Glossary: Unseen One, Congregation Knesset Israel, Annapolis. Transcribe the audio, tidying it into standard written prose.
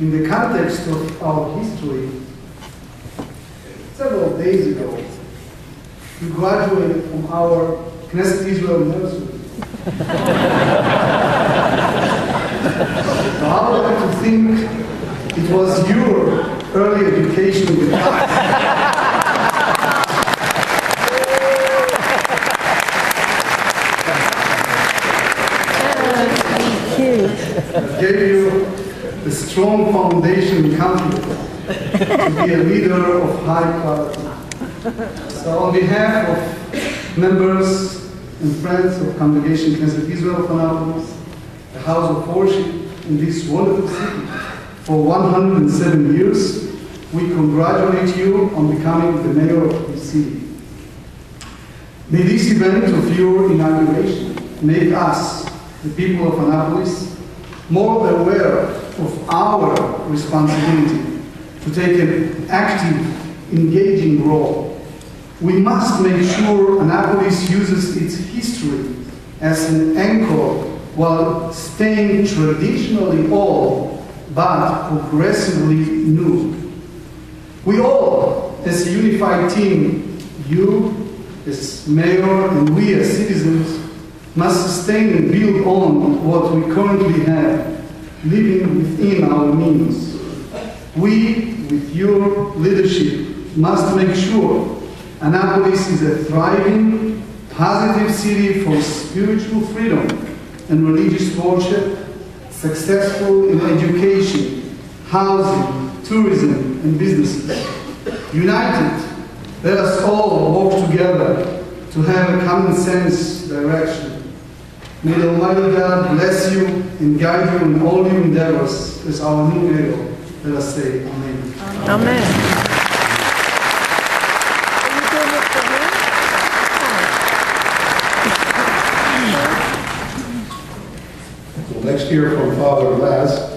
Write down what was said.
in the context of our history, several days ago, we graduated from our Knesset Israel nursery. So I would like to think it was your early education with us. Gave you a strong foundation in country to be a leader of high quality. So on behalf of members and friends of Congregation Knesset Israel of Annapolis, the house of worship in this wonderful city for 107 years, we congratulate you on becoming the mayor of the city. May this event of your inauguration make us, the people of Annapolis, more aware of our responsibility to take an active, engaging role. We must make sure Annapolis uses its history as an anchor while staying traditionally old, but progressively new. We all, as a unified team, you as mayor and we as citizens, must sustain and build on what we currently have, living within our means. We, with your leadership, must make sure Annapolis is a thriving, positive city for spiritual freedom and religious worship, successful in education, housing, tourism, and businesses. United, let us all work together to have a common sense direction. May the Almighty God bless you and guide you in all your endeavors as our new mayor. Let us say Amen. Amen. Amen. Are you doing it for him? Well, next year from Father Laz,